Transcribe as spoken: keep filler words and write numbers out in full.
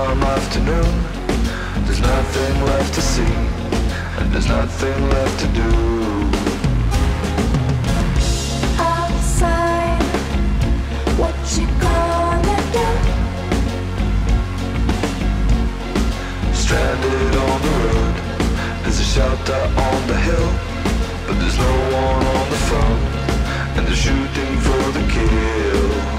calm afternoon. There's nothing left to see, and there's nothing left to do. Outside, what you gonna do? Stranded on the road, there's a shelter on the hill, but there's no one on the phone, and they're shooting for the kill.